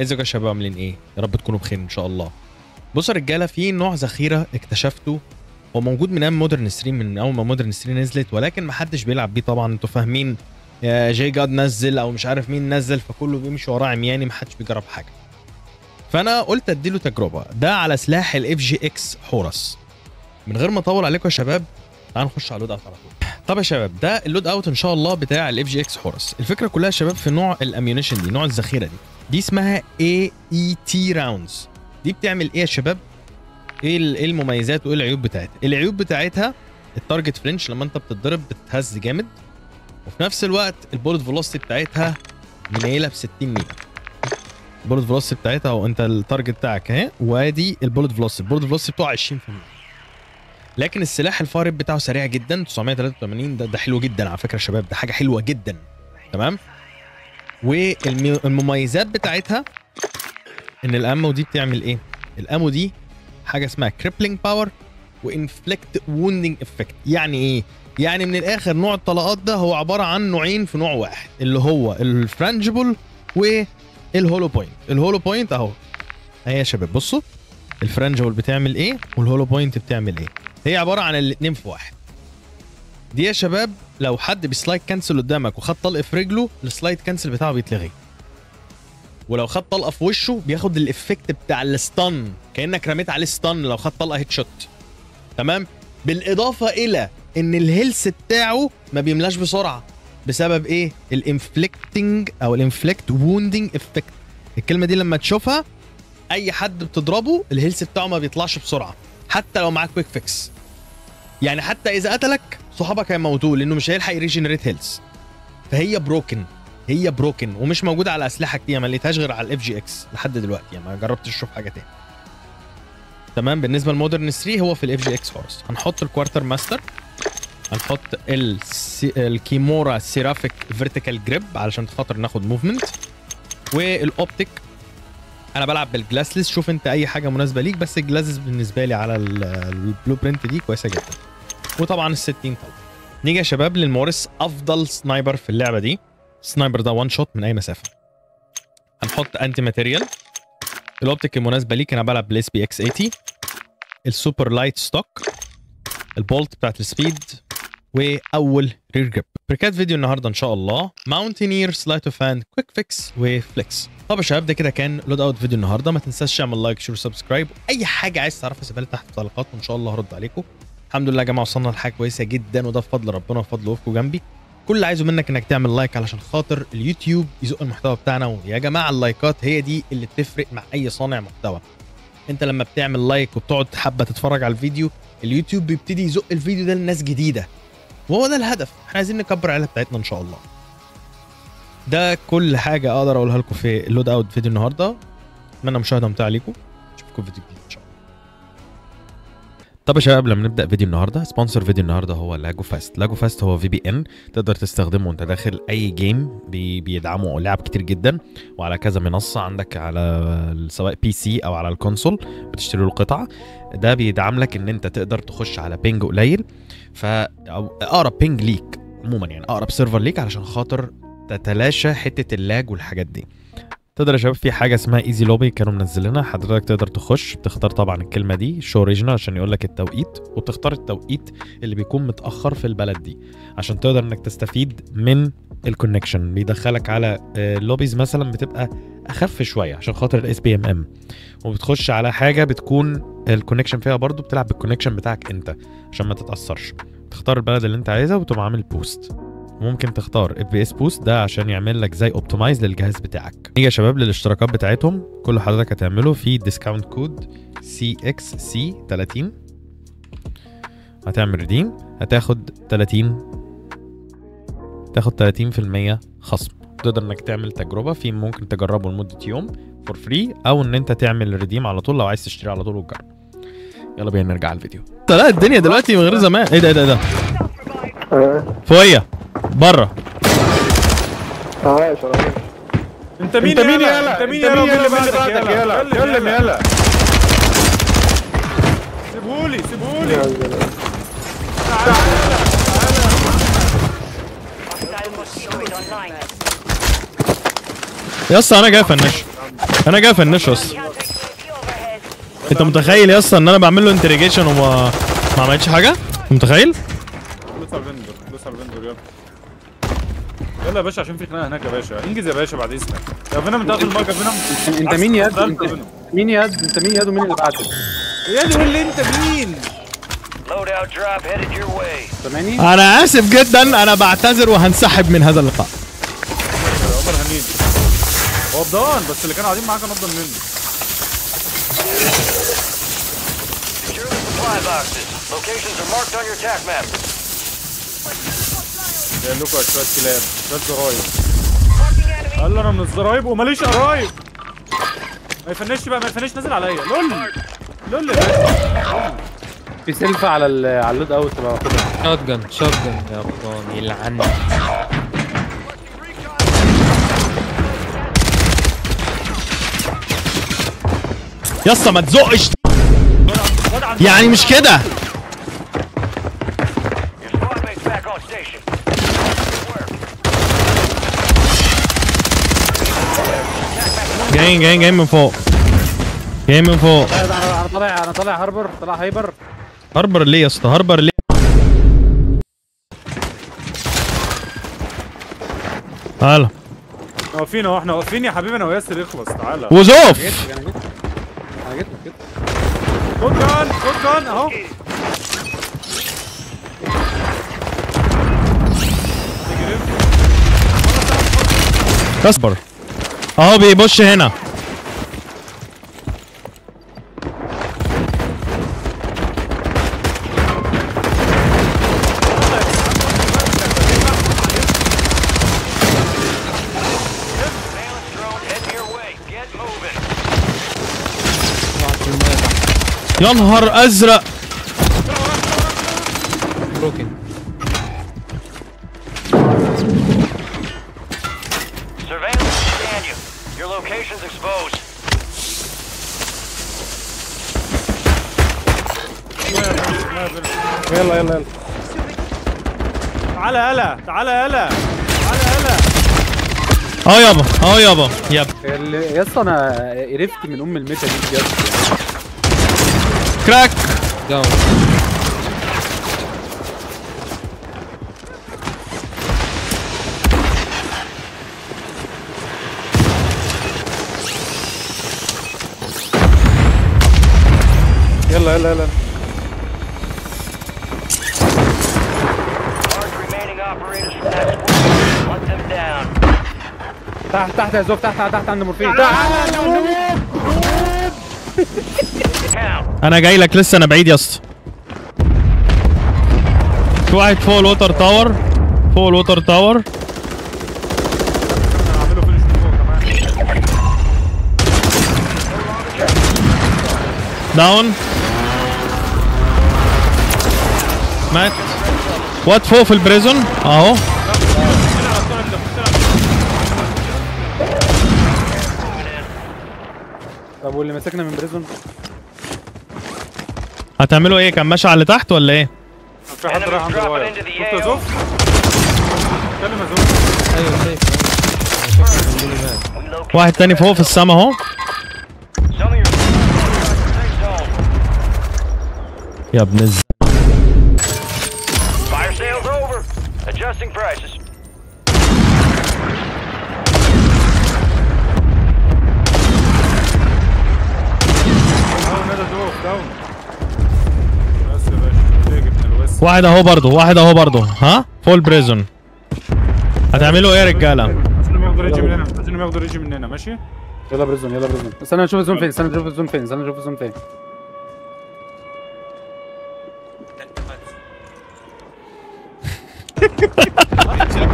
ازيكم يا شباب، عاملين ايه؟ يا رب تكونوا بخير ان شاء الله. بصوا يا رجاله، في نوع ذخيره اكتشفته، هو موجود من ايام مودرن ستريم، من اول ما مودرن ستريم نزلت، ولكن محدش بيلعب بيه طبعا، انتوا فاهمين، جاي جاد نزل او مش عارف مين نزل، فكله بيمشي وراه عمياني، محدش بيجرب حاجه. فانا قلت اديله تجربه، ده على سلاح الاف جي اكس حورس. من غير ما اطول عليكم يا شباب، تعالوا نخش على اللود اوت على طول. طب يا شباب، ده اللود اوت ان شاء الله بتاع الاف جي اكس حورس. الفكره كلها يا شباب في نوع الاميونيشن دي، نوع الذخيره دي اسمها AIT Rounds. دي بتعمل ايه يا شباب؟ ايه المميزات وايه العيوب بتاعتها؟ العيوب بتاعتها التارجت فرنش، لما انت بتتضرب بتهز جامد، وفي نفس الوقت البولت فيلوسيتي بتاعتها منيله ب 60 ميل. البولت فيلوسيتي بتاعتها، وانت التارجت بتاعك اهي، وادي البولت فيلوسيتي، البولت فيلوسيتي بتاعه 20%. لكن السلاح الفارب بتاعه سريع جدا، 983، ده حلو جدا على فكره يا شباب، ده حاجه حلوه جدا. تمام؟ والمميزات بتاعتها ان الامو دي بتعمل ايه؟ الامو دي حاجه اسمها كريبلينج باور وانفليكت ووندنج افكت. يعني ايه؟ يعني من الاخر نوع الطلقات ده هو عباره عن نوعين في نوع واحد، اللي هو الفرنجبل والهولو بوينت. الهولو بوينت اهو اهي يا شباب، بصوا الفرنجبل بتعمل ايه والهولو بوينت بتعمل ايه؟ هي عباره عن الاثنين في واحد. دي يا شباب لو حد بسلايد كانسل قدامك وخد طلقه في رجله، السلايد كانسل بتاعه بيتلغي. ولو خد طلقه في وشه بياخد الافكت بتاع الستان، كانك رميت عليه ستان لو خد طلقه هيت شوت. تمام؟ بالاضافه الى ان الهيلث بتاعه ما بيملاش بسرعه. بسبب ايه؟ الانفليكتنج او الانفليكت ووندنج افكت. الكلمه دي لما تشوفها اي حد بتضربه الهيلث بتاعه ما بيطلعش بسرعه، حتى لو معاك كويك فيكس. يعني حتى اذا قتلك صحابك هيموتوه لانه مش هيلحق يريجنريت هيلث. فهي بروكن، هي بروكن ومش موجوده على اسلحه كتير، ما لقيتهاش غير على الاف جي اكس لحد دلوقتي، يعني ما جربتش اشوف حاجه تاني. تمام؟ بالنسبه لمودرن 3 هو في الاف جي اكس خالص. هنحط الكوارتر ماستر، هنحط الكيمورا سيرافيك فيرتيكال جريب علشان خاطر ناخد موفمنت، والاوبتيك انا بلعب بالجلاسلس. شوف انت اي حاجه مناسبه ليك، بس الجلاسلس بالنسبه لي على البلو برنت دي كويسه جدا. وطبعا ال 60 طلقه. نيجي يا شباب للمورس، افضل سنايبر في اللعبه دي. السنايبر ده وان شوت من اي مسافه. هنحط انتي ماتيريال، الاوبتيك المناسبه ليك، انا بلعب بالاس بي اكس 80، السوبر لايت ستوك، البولت بتاعت السبيد، واول رير جريب. بركات فيديو النهارده ان شاء الله، ماونتينير، سلايت اوف هاند، كويك فيكس، وفليكس. طب يا شباب، ده كده كان لود اوت فيديو النهارده. ما تنساش تعمل لايك، شير، سبسكرايب. اي حاجه عايز تعرفها سيبها تحت في التعليقات وان شاء الله هرد عليكم. الحمد لله يا جماعه وصلنا لحاجه كويسه جدا، وده بفضل ربنا وفضل وقوفكم جنبي. كل اللي عايزه منك انك تعمل لايك علشان خاطر اليوتيوب يزق المحتوى بتاعنا، ويا جماعه اللايكات هي دي اللي بتفرق مع اي صانع محتوى. انت لما بتعمل لايك وبتقعد حبه تتفرج على الفيديو، اليوتيوب بيبتدي يزق الفيديو ده لناس جديده، وهو ده الهدف. احنا عايزين نكبر العيله بتاعتنا ان شاء الله. ده كل حاجه اقدر اقولها لكم في اللود اوت فيديو النهارده. اتمنى مشاهده ممتعه ليكم، اشوفكم في فيديو جديد ان شاء الله. طب يا شباب، قبل ما نبدا فيديو النهارده، سبونسر فيديو النهارده هو لاجو فاست. لاجو فاست هو VPN تقدر تستخدمه وانت داخل اي جيم، بيدعمه لعب كتير جدا، وعلى كذا منصه عندك، على سواء PC او على الكونسول بتشتري له القطعه. ده بيدعم لك ان انت تقدر تخش على بينج قليل، اقرب بينج ليك عموما، يعني اقرب سيرفر ليك علشان خاطر تتلاشى حته اللاج والحاجات دي. تقدر يا شباب في حاجه اسمها ايزي لوبي كانوا منزلينها، حضرتك تقدر تخش بتختار طبعا الكلمه دي شو ريجنال عشان يقول لك التوقيت، وبتختار التوقيت اللي بيكون متاخر في البلد دي عشان تقدر انك تستفيد من الكونكشن. بيدخلك على لوبيز مثلا بتبقى اخف شويه عشان خاطر الاس بي ام ام، وبتخش على حاجه بتكون الكونكشن فيها برضو بتلعب بالكونكشن بتاعك انت عشان ما تتاثرش. تختار البلد اللي انت عايزها وتقوم عامل بوست، ممكن تختار اف بي اس بوست ده عشان يعمل لك زي اوبتمايز للجهاز بتاعك. نيجي يا شباب للاشتراكات بتاعتهم، كل حضرتك هتعمله في ديسكاونت كود CXC30، هتعمل ريديم، هتاخد 30 تاخد 30% خصم. تقدر انك تعمل تجربه في ممكن تجربه لمده يوم فور فري، او ان انت تعمل ريديم على طول لو عايز تشتري على طول وتجرب. يلا بينا نرجع على الفيديو. لا الدنيا دلوقتي من غير زمان. ايه ده ايه ده ايه ده؟ فوقيه بره. عايش يا راجل. انت مين يالا؟ انت مين يالا؟ مين اللي بعدك يالا؟ اتكلم يالا. سيبهولي سيبهولي. تعالى تعالى. يا اسطى انا جاي افنشه. انا جاي افنشه يا اسطى. انت متخيل يا اسطى ان انا بعمل له انتريجيشن وما عملتش حاجه؟ انت متخيل؟ دوس على الفندور، دوس على الفندور يلا. يلا يا باشا عشان في خناقه هناك يا باشا، انجز يا باشا بعد اذنك. يا فينوم داخل المركب فينوم. انت مين ياد؟ مين ياد؟ انت مين ياد ومين اللي بعتك؟ ياد اللي انت مين؟ سامعني؟ انا اسف جدا، انا بعتذر وهنسحب من هذا اللقاء. عمر حميد هو غضبان، بس اللي كانوا قاعدين معاك انا افضل منه. Locations are marked on your attack map. يا لوكو شوية كلاب، شوية زرايب. قال أنا من الزرايب وماليش قرايب. ما يفنشش بقى، ما يفنشش، نازل عليا. لول لول يا باشا. في سلفة على اللود أوت بقى. شوت جن، شوت جن يا بطان يلعنك. يا اسطى ما تزقش يعني، مش كده جايين جايين من فوق، جايين من فوق. انا طالع، انا طالع هاربر، طالع هايبر. هاربر ليه يا اسطى؟ هاربر ليه؟ تعالى واقفين اهو، احنا واقفين يا حبيبي انا وياسر. يخلص تعالى وزوف. انا جيت كده. شكرا شكرا اهو. اصبر اهو بيبش هنا. يا نهار ازرق. بروكن سيرفيلانس ستاند يو، يور لوكيشنز اكسبوزد. يلا يلا يلا تعالى يلا تعالى يلا تعالى يلا. اه يابا اه يابا يابا يا اسطى انا قرفت من ام الميتا دي بجد. كراك داون. يلا يلا يلا. تحت تحت يا زوب، تحت تحت عند مورفين. تعالى نوب. انا جاي لك لسه، انا بعيد يا اسطى. في واحد فوق الووتر تاور، فوق الووتر تاور. داون مات. وات فوق في البريزون اهو. طب واللي مسكنا من بريزون هتعملوا ايه؟ كان ماشي على اللي تحت ولا ايه؟ في حد راح عند الواير. انت زوف؟ اتكلم يا زوف. ايوه شايف. واحد تاني فوق في السما اهو. يا ابن الز. واحد اهو برضه، واحد اهو برضه. ها فول بريزون هتعملوا ايه يا رجاله؟ عايزينهم ياخدوا ريجي من هنا، عايزينهم ياخدوا ريجي من هنا. ماشي يلا بريزون، يلا بريزون. استنى نشوف الزون فين، استنى نشوف الزون فين، استنى نشوف الزون فين.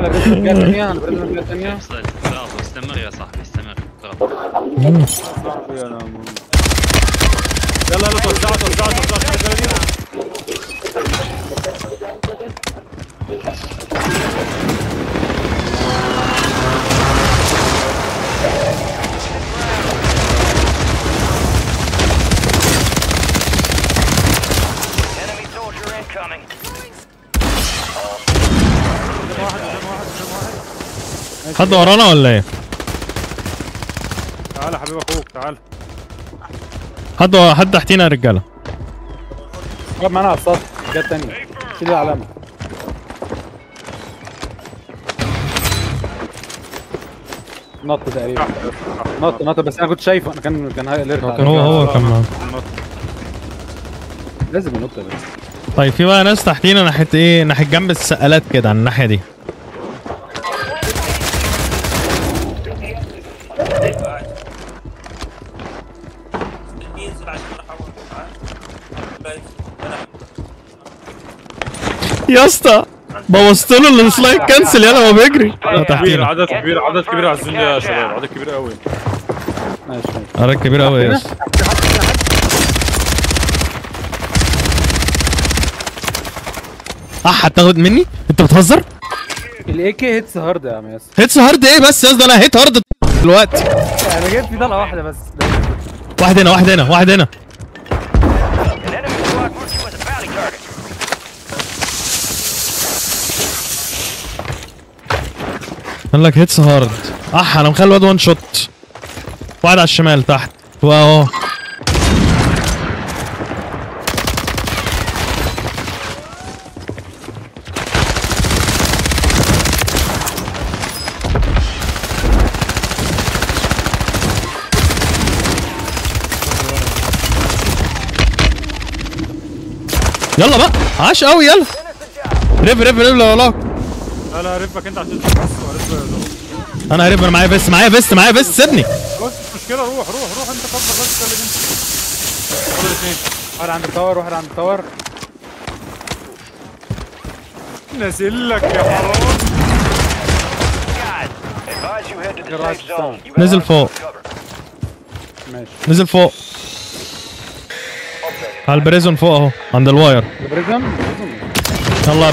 على بريزنة ثانية، على بريزنة ثانية. برافو، استمر يا صاحبي، استمر. برافو يا نعم. يلا يلا توزعتوا توزعتوا توزعتوا. Coming. حد ورانا ولا ايه؟ تعال يا حبيب اخوك تعال. حد تحتينا يا رجاله. جاب معانا على السطح، جاب تانية. شيل العلامة. نط تقريبا. نط نط بس انا كنت شايفه، انا كان هو كان معانا. لازم ينط يا باشا. طيب في بقى ناس تحتينا ناحية ايه؟ ناحية جنب السقالات كده على الناحية دي. يا اسطى بوظت له السلايد كانسل يلا هو بيجري. كبير عدد كبير عدد كبير على الزون يا شباب، عدد كبير قوي. ماشي عدد كبير قوي يا اسطى. هتاخد مني؟ انت بتهزر؟ الايكي هيتس هارد يا عم ياسر. هيتس هارد ايه بس يا اسطى؟ انا هيت هارد دلوقتي. انا جبت في طلقه واحده بس. واحد هنا واحد هنا واحد هنا. قال لك هيتس هارد. انا مخلي الواد وان شوت. واحد على الشمال تحت. واو يلا بقى عاش قوي يلا ريب ريب ريب لو وراك. لا لا ريبك انت عشان انا هريب. انا معايا بس معايا بس معايا بس سيبني بص مش مشكله. روح روح روح انت خبط بس خلي انت الاثنين. واحد عند التاور واحد عند التاور. نازل لك يا حرام. نزل فوق ماشي نزل فوق على البريزون فوق اهو عند الواير. البريزون؟ يلا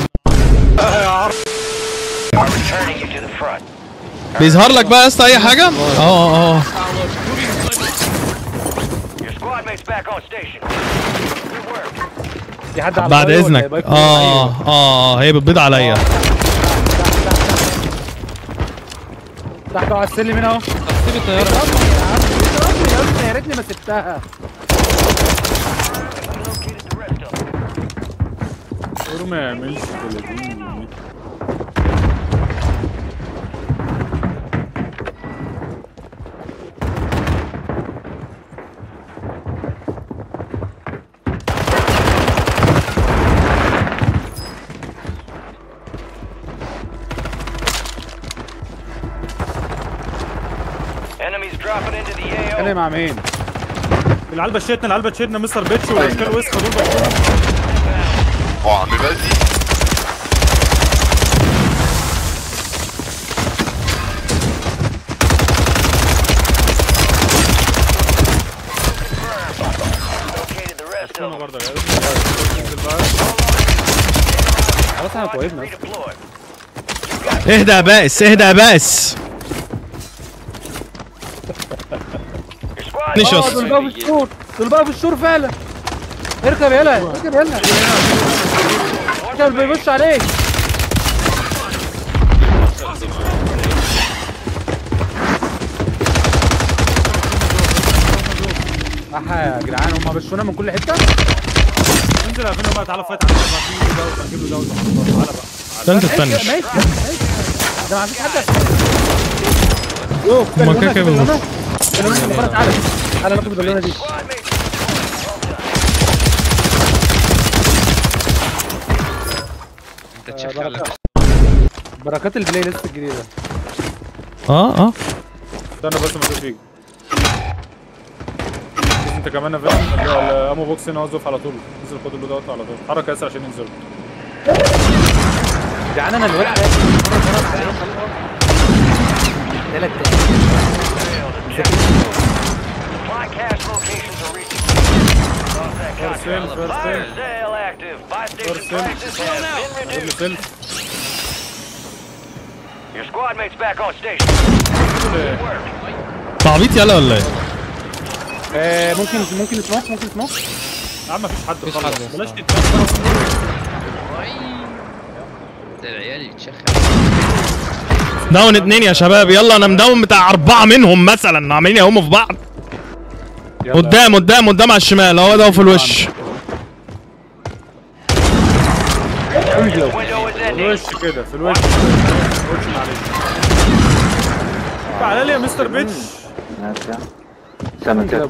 بيظهر لك بقى يا اسطى اي حاجه؟ اه بعد اذنك. هي بتبيض عليا. تحت على السلم هنا اهو. سيب الطياره يا ريتني ما سبتها. ما يعملش 30 enemies dropping into the AO. انا مع مين العلبه شيتنا العلبه شيتنا مستر بيتش والاشكال وسخه دول. Boah, mais vas-y. اهدى يا بائس اهدى يا بائس. دول بقى في الشور دول بقى في الشور فعلا. اركب يلا اركب يلا اركب بيبص عليك. يا جدعان هما بشونا من كل حته. انزل يا فندم بقى تعالى فايت على ده تعالى بقى تعالى ماشي ده ما فيش حد. اوه هما كده كده تعالى تعالى ناخد بالونه دي. بركات البلاي ليست الجديده. استنى بس ما تفيق انت كمان يا فندم. الامو بوكس هنا اهو على طول. انزل خد له دوت على طول. اتحرك ياسر عشان ينزل. جعان انا الولع ده تعبيط يلا ولا ايه؟ ممكن تنط يا عم مفيش حد خالص بلاش تتنط العيال يتشخر. داون 2 يا شباب يلا انا مداون بتاع 4 منهم مثلا عاملين يهموا في بعض. قدام قدام قدام على الشمال اهو ده في الوش. الوش كده في الوش. تعالى لي يا مستر بيتش. سامع كده.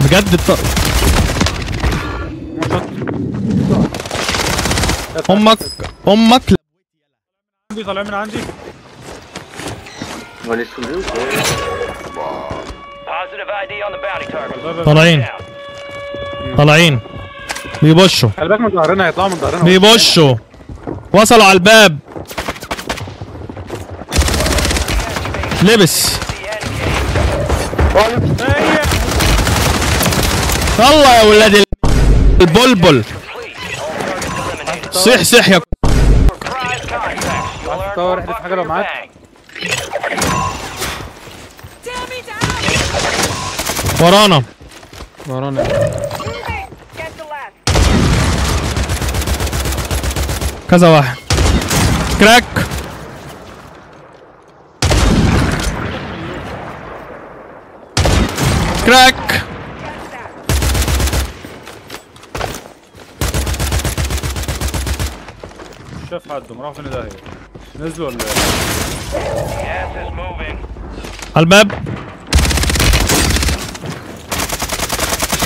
بجد الطق امك امك عندي طالع من عندي طالعين طالعين بيبشوا خلي بالك من ظهرنا هيطلعوا من ظهرنا بيبشوا وصلوا على الباب لبس يلا يا ولاد البلبل صيح صيح يا هتطور رحلة حاجة لو معاك ورانا ورانا كذا واحد كراك كراك شاف حدهم راحوا فين داهية نزلوا ولا ايه؟ على الباب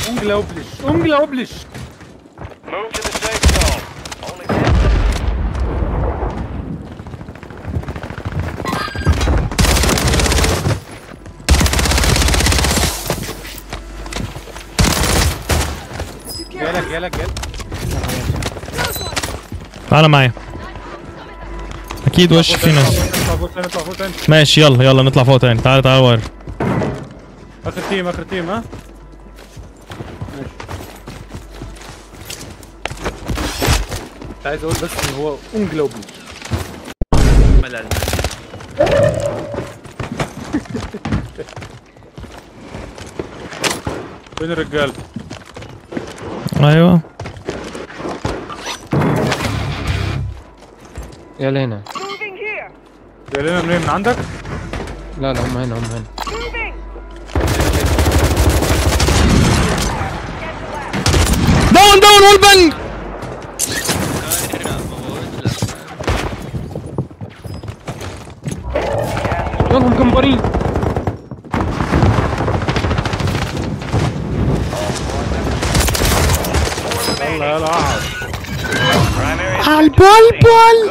انجلا اوبلش انجلا اوبلش جالك جالك جالك تعالى معايا اكيد وش في ناس ماشي يلا يلا نطلع فوق تاني تعال تعال ورا اخر تيم اخر تيم ها ماشي عايز اقول بس ان هو انجلو ملل فين الرجال ايوه يلا هنا يا لينا منين من عندك؟ لا لا هم هنا هم هنا داون داون والبنج يلا الجمبري يلا يلا عالبول بول